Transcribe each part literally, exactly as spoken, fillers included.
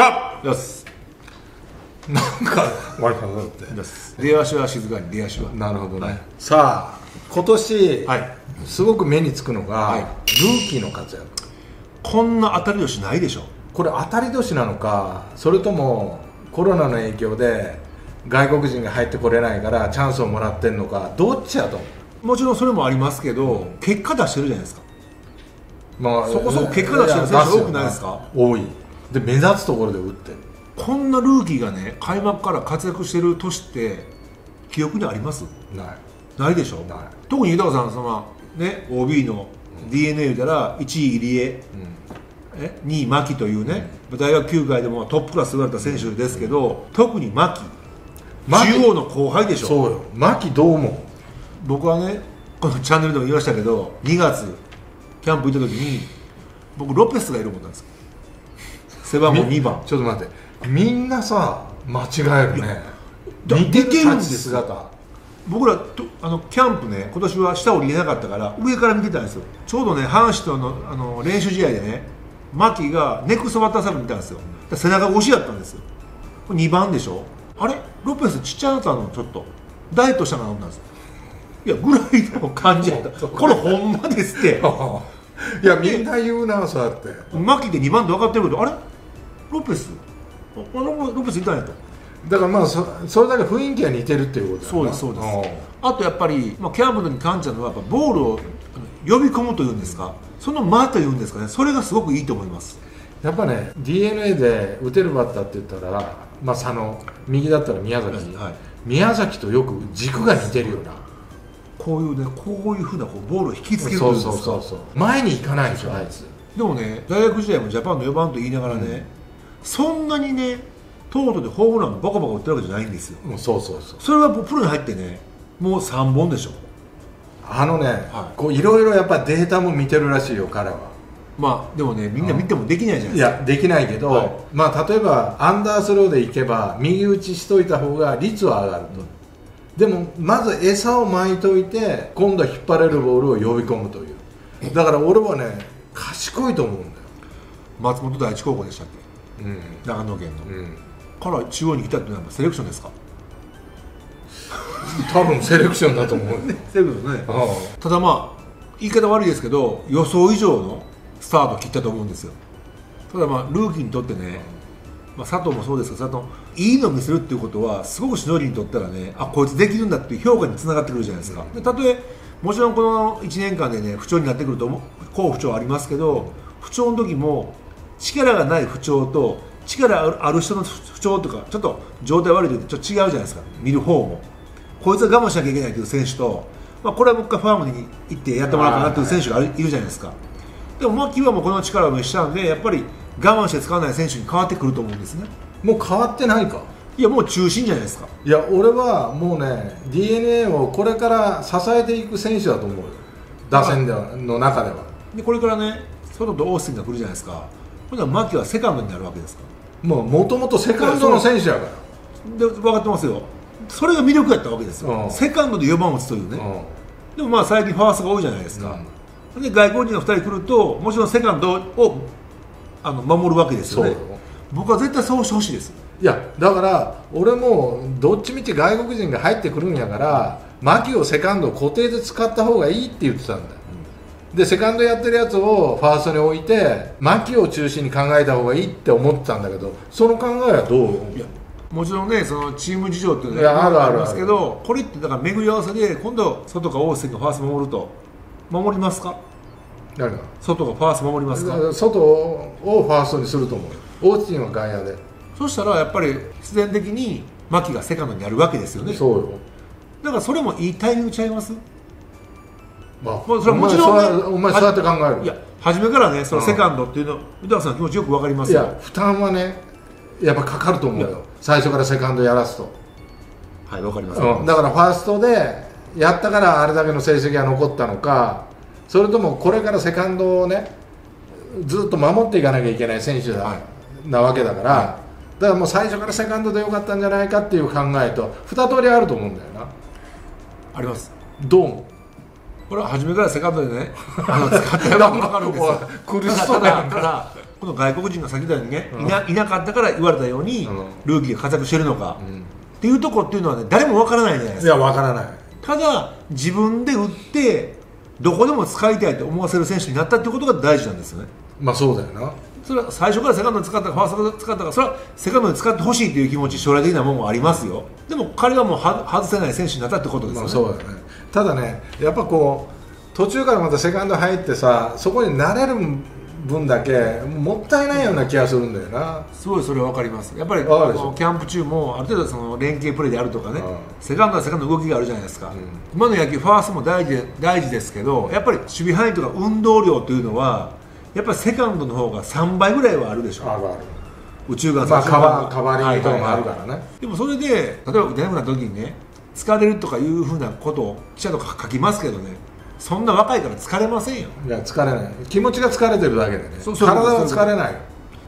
ャッよしなんか悪かったってです出足は静かに出足はなるほどね。さあ今年すごく目につくのがルーキーの活躍。こんな当たり年ないでしょ。これ当たり年なのかそれともコロナの影響で外国人が入ってこれないからチャンスをもらってるのかどっちやと。もちろんそれもありますけど結果出してるじゃないですか。まあそこそこ結果出してる選手多くないですか。多いで目立つところで打ってる。こんなルーキーがね開幕から活躍してる年って記憶にあります？ないないでしょ。ない。特に豊さんそのね オービー の ディーエヌエー 見たらいちい入江、うん、えにい牧というね、うん、大学球界でもトップクラスと言われた選手ですけど、うん、特に牧中央の後輩でしょ。そうよ牧どう思う？僕はねこのチャンネルでも言いましたけどにがつキャンプ行った時に僕ロペスがいるもんなんですよ。背番号にばん。ちょっと待ってみんなさ間違えるね。似てるんです姿。僕らとあのキャンプね今年は下降りれなかったから上から見てたんですよ。ちょうどね阪神とのあの練習試合でね牧がネクストバッターズサークル見たんですよ。背中越しやったんですよ。これにばんでしょ。あれロペスちっちゃいやつあのちょっとダイエットしたかなんですよ。いやぐらいの感じやったこれほんまですっていやみんな言うなそうやって牧でにばんで分かってるけどあれロペスロペスいたんやと。だからまあ そ, それだけ雰囲気が似てるっていうことだよね。そうですそうです。あとやっぱり、まあ、キャンプに感じたのはやっぱボールを呼び込むというんですかその間というんですかねそれがすごくいいと思います。やっぱね ディーエヌエー で打てるバッターって言ったら、まあ、佐野右だったら宮崎、はい、宮崎とよく軸が似てるようなこういうねこういうふうなこうボールを引きつけるというんですか。そうそうそうそう前に行かないんですよあいつ。でもね大学時代もジャパンのよばんと言いながらね、うんそんなにね、トートでホームランバカバカ打ってるわけじゃないんですよ。もうそうそうそう。それはプロに入ってね、もうさんぼんでしょ。あのね、はい、こういろいろやっぱデータも見てるらしいよ彼は。まあでもね、みんな見てもできないじゃないですか。うん、いやできないけど、はい、まあ例えばアンダースローでいけば右打ちしといた方が率は上がると。うん、でもまず餌をまいといて、今度は引っ張れるボールを呼び込むという。だから俺はね、賢いと思うんだよ。松本第一高校でしたっけ？うん、長野県の、うん、から中央に来たってのはセレクションですか。多分セレクションだと思うセレクションね。ああただまあ言い方悪いですけど予想以上のスタート切ったと思うんですよ。ただまあルーキーにとってね、まあ、佐藤もそうですけど佐藤いいの見せるっていうことはすごくしのりにとったらねあこいつできるんだっていう評価につながってくるじゃないですか。でたとえもちろんこのいちねんかんでね不調になってくると好不調ありますけど不調の時も力がない不調と力ある人の不調とかちょっと状態悪いとちょっと違うじゃないですか。見る方もこいつは我慢しなきゃいけないという選手と、まあ、これはもう一回ファームに行ってやってもらおうかなという選手がいるじゃないですか。でも牧はもうこの力を見せたんでやっぱり我慢して使わない選手に変わってくると思うんですね。もう変わってないか。いやもう中心じゃないですか。いや俺はもうね ディーエヌエー をこれから支えていく選手だと思うよ打線ではの中では。でこれからね外とオースティンが来るじゃないですか。牧はセカンドになるわけですか。もともとセカンドの選手やからで分かってますよ。それが魅力やったわけですよ、うん、セカンドでよばんを打つというね、うん、でもまあ最近ファーストが多いじゃないですか、うん、で外国人がふたり来るともちろんセカンドをあの守るわけですよね。僕は絶対そうしてほしいです。いやだから俺もどっちみち外国人が入ってくるんやから牧をセカンドを固定で使った方がいいって言ってたんだよ。でセカンドやってるやつをファーストに置いて牧を中心に考えた方がいいって思ってたんだけどその考えはどう。いやもちろんねそのチーム事情っていうのはありますけどこれってだから巡り合わせで今度外が大関がファースト守ると守りますか。誰が外がファースト守りますか。外をファーストにすると思う。オースティンは外野でそしたらやっぱり必然的に牧がセカンドになるわけですよね。そうよだからそれもいいタイミングちゃいます。まあ、それはもちろん、ね、お前そうやって考える。いや初めからねそのセカンドっていうの豊さんの気持ちよく分かりますよ。いや負担はねやっぱかかると思うよ最初からセカンドやらすと。はい分かります、うん、だからファーストでやったからあれだけの成績が残ったのかそれともこれからセカンドをねずっと守っていかなきゃいけない選手だ、はい、なわけだから、はい、だからもう最初からセカンドでよかったんじゃないかっていう考えと二通りあると思うんだよな。ありますどうもこれは初めからセカンドでね、あの使ってやるの分かるんですよ。苦しそうだからこの外国人が先だにね、いな、いなかったから言われたようにルーキーが活躍してるのか、うん、っていうところっていうのはね、誰もわからないじゃないですか。いや、わからない。ただ自分で打ってどこでも使いたいと思わせる選手になったっていうことが大事なんですよね。まあそうだよな。それは最初からセカンドに使ったかファーストに使ったか、それはセカンドに使ってほしいという気持ち、将来的なものもありますよ。でも彼はもう外せない選手になったってことですよね。そうだね。ただね、やっぱこう途中からまたセカンド入ってさ、そこに慣れる分だけもったいないような気がするんだよな。すごいそれは分かります。やっぱりキャンプ中もある程度その連携プレーであるとかね、うん、セカンドはセカンドの動きがあるじゃないですか、うん、今の野球ファーストも大事、大事ですけど、やっぱり守備範囲とか運動量というのはやっぱりセカンドの方がさんばいぐらいはあるでしょ。あるある。宇宙がさんばい、まあ、カバーリングとかもあるからね。でもそれで例えば打てなくなった時にね、疲れるとかいうふうなことを記者とか書きますけどね、そんな若いから疲れませんよ。いや、疲れない。気持ちが疲れてるだけでね、体は疲れない。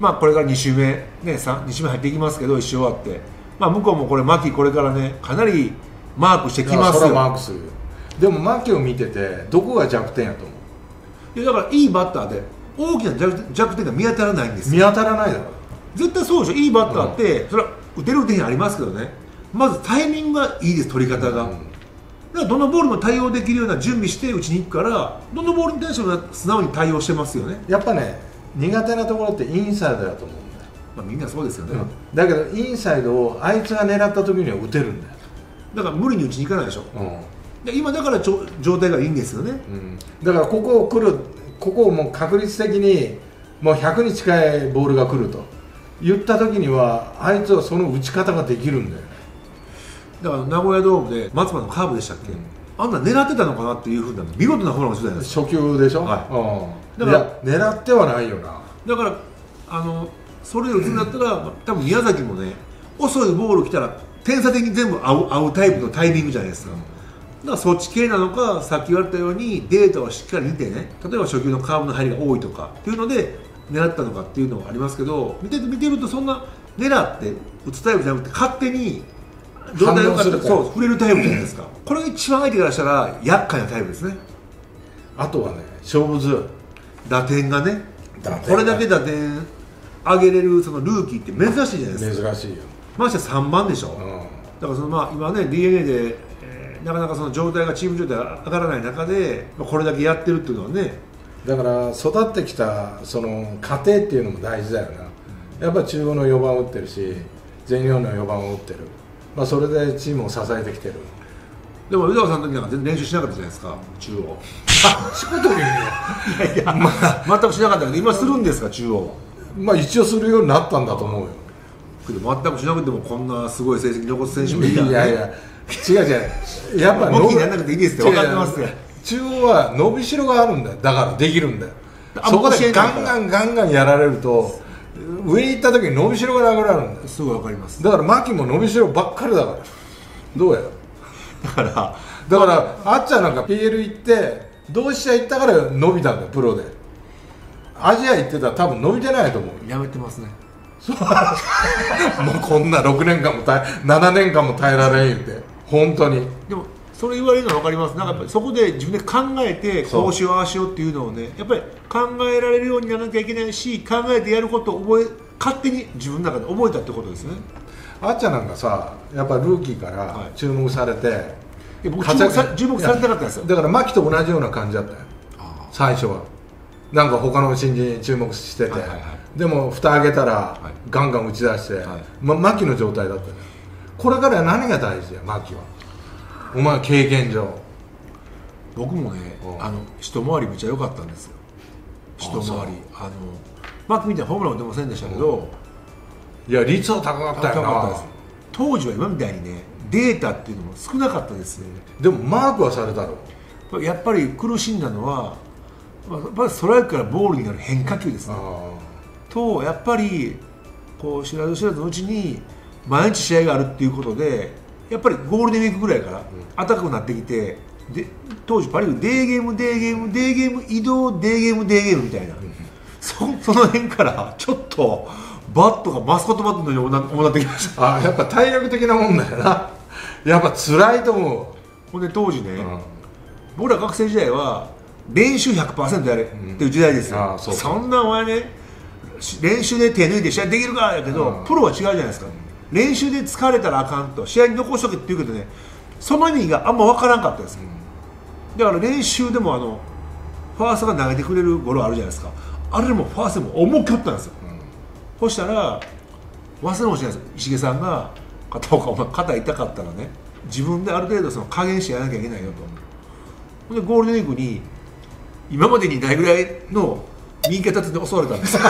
まあこれからに周目ね、さん、に周目入っていきますけど、いっ周終わって、まあ、向こうもこれマキこれからねかなりマークしてきますよ。それはマークするよ。でもマキを見ててどこが弱点やと思う。いや、だからいいバッターで大きな弱点が見当たらないんですよ。見当たらないだろ。絶対そうでしょ。いいバッターって、うん、それは打てる打てへんありますけどね、まずタイミングがいいです、取り方が、うんうん、だからどのボールも対応できるような準備して打ちに行くから、どのボールに対しても素直に対応してますよね。やっぱね、苦手なところってインサイドだと思うんだよ。まあみんなそうですよね、うん、だけどインサイドをあいつが狙った時には打てるんだよ。だから無理に打ちに行かないでしょ、うん、で今だから状態がいいんですよね、うん、だからここを来る、ここをもう確率的にもうひゃくに近いボールが来ると言った時にはあいつはその打ち方ができるんだよ。だから名古屋ドームで松葉のカーブでしたっけ、うん、あんな狙ってたのかなっていうふうな見事なホームランをしてたんですよ。初球でしょ、はい、うん、だから狙ってはないよな。だからあのそれを打つんだったら、うん、多分宮崎もね、遅いボール来たら点差的に全部合う、合うタイプのタイミングじゃないですか、うん、だからそっち系なのか、さっき言われたようにデータをしっかり見てね、例えば初球のカーブの入りが多いとかっていうので狙ったのかっていうのはありますけど、見て見てるとそんな狙って打つタイプじゃなくて勝手に状態良かったら触れるタイプじゃないですか。これが一番相手からしたら厄介なタイプですね。あとはね、勝負強い打点がね、打点これだけ打点上げれるそのルーキーって珍しいじゃないですか。珍しいよ。ましてさんばんでしょ、うん、だからその、まあ、今ね ディーエヌエー で、えー、なかなかその状態がチーム状態が上がらない中で、まあ、これだけやってるっていうのはね、だから育ってきたその過程っていうのも大事だよな、うん、やっぱり中央のよんばんを打ってるし全日本のよんばんを打ってる、まあそれでチームを支えてきてる。でも宇田川さんの時なんか全然練習しなかったじゃないですか、中央。仕事にいやいや、まあ、全くしなかったけど、今するんですか、中央。まあ一応するようになったんだと思うよ。けど全くしなくてもこんなすごい成績残す選手もいいやん、ね、いやいや、違う違う、やっぱ伸びにならなくていいですって分かってますよ。中央は伸びしろがあるんだよ、だからできるんだよ。そこでガンガンガンガンやられると上行った時に伸びしろがなくなるんだよ。すごいわかります。だから牧も伸びしろばっかりだからどうやだからだから、まあ、あっちゃんなんか ピーエル 行って同志社行ったから伸びたんだよ。プロでアジア行ってたら多分伸びてないと思う。やめてますねもうこんなろくねんかんもななねんかんも耐えられん言って本当に。でもそれ言われるのは分かります。なんかやっぱりそこで自分で考えてこうしようああしようっていうのをね、やっぱり考えられるようにならなきゃいけないし、考えてやることを覚え勝手に自分の中で覚えたってことですね。あっちゃんなんかさ、やっぱりルーキーから注目されて、はい、僕注目さ、注目されてなかったんですよ。だから牧と同じような感じだったよ最初は。なんか他の新人に注目してて、でも蓋開けたらガンガン打ち出して、はい、ま、牧の状態だったよ。これから何が大事だよ、牧は。お前経験上僕もね、あの一回りめっちゃ良かったんですよ。一回りあのマックみたいなホームランは出ませんでしたけど、いや率は高かったよな。当時は今みたいにねデータっていうのも少なかったですね。でもマークはされたろ。やっぱり苦しんだのはやっぱりストライクからボールになる変化球ですねと、やっぱりこう知らず知らずのうちに毎日試合があるっていうことで、やっぱりゴールデンウィークぐらいから暖かくなってきて、で当時パ・リーグデーゲーム、デーゲーム、デーゲーム移動、デーゲーム、デーゲームみたいな、うん、そ, その辺からちょっとバットがマスコットバットのようになってきました。あ、やっぱ体力的なもんだよなやっぱ辛いと思う。ほんで当時ね、うん、僕ら学生時代は練習 ひゃくパーセント やれっていう時代ですよ、うん、あ、そうそう、そんなお前ね練習で手抜いて試合できるからやけど、プロは違うじゃないですか。練習で疲れたらあかんと、試合に残しとけって言うけどね、その意味があんま分からんかったです。だから練習でもあのファーストが投げてくれるゴロあるじゃないですか。あれでもファーストでも重きょったんですよ。そしたら忘れもしないです。石毛さんが片岡お前肩痛かったらね、自分である程度その加減してやらなきゃいけないよと。でゴールデンウィークに今までにないぐらいの右肩立てで襲われたんですよ。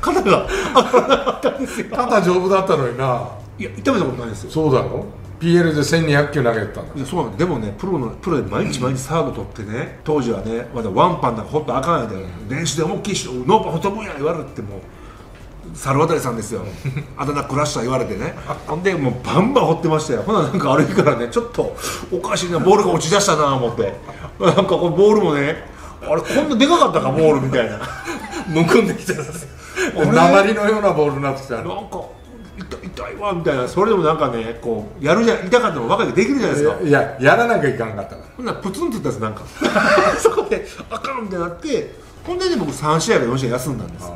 肩が上がらなかったんですよ。肩丈夫だったのにな。いや痛めたことないんですよ。そうだろ、ピーエル でせんにひゃくきゅう投げてたんだ。いやそうなんでもね、プロのプロで毎日毎日サード取ってね、当時はねまだワンパンなんかほっとあかんやで、練習で思いっきりしノーパンほとぶんや言われても。猿渡さんですよ、あだ名暮らした言われてね、ほんでもうバンバン掘ってましたよ。ほななんかある日からね、ちょっとおかしいな、ボールが落ちだしたなと思って、なんかこのボールもね、あれこんなでかかったかボールみたいな、むくんできてたんですよ。鉛のようなボールになってきた、なんか痛い痛いわみたいな。それでもなんかね、こうやるじゃん、痛かったも若いでできるじゃないですか。いややらなきゃいかんかったから、ほんならプツンって言ったんです、なんかそこであかんみたいになって、ほんでね僕さん試合かよん試合休んだんです。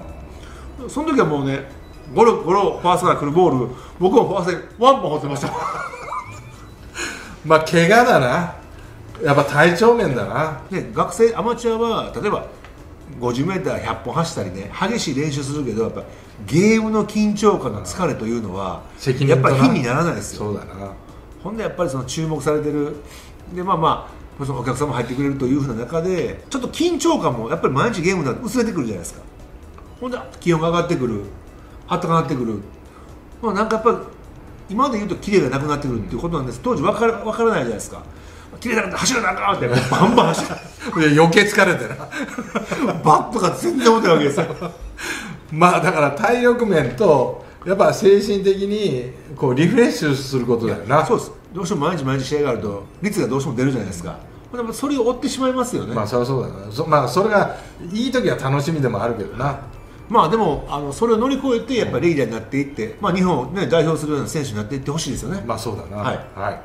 その時はもうね、ゴロゴロファーストから来るボール、僕もファーストでワンポン放ってました。まあ怪我だな、やっぱ体調面だな。ね、学生アマチュアは例えば ごじゅうメートル ひゃっぽん走ったりね、激しい練習するけど、やっぱゲームの緊張感の疲れというのはやっぱり比にならないですよ。そうだな。ほんでやっぱりその注目されてるで、まあまあそのお客さんも入ってくれるというふうな中で、ちょっと緊張感もやっぱり毎日ゲームだと薄れてくるじゃないですか。ほんで気温が上がってくる、暖かくなってくる、まあ、なんかやっぱり今まで言うとキレがなくなってくるっていうことなんです。当時分から、分からないじゃないですか。キレなくなって走らなあかんってバンバン走る。いや余計疲れてなバットが全然持てないわけですよ。まあだから体力面とやっぱ精神的にこうリフレッシュすることだよな。そうです。どうしても毎日毎日試合があると率がどうしても出るじゃないですか。それを追ってしまいますよね。まあそれはそうだな。そまあそれがいい時は楽しみでもあるけどな。まあでもあのそれを乗り越えてやっぱりレギュラーになっていって、まあ、日本を、ね、代表するような選手になっていってほしいですよね。まあそうだな、はい、はい。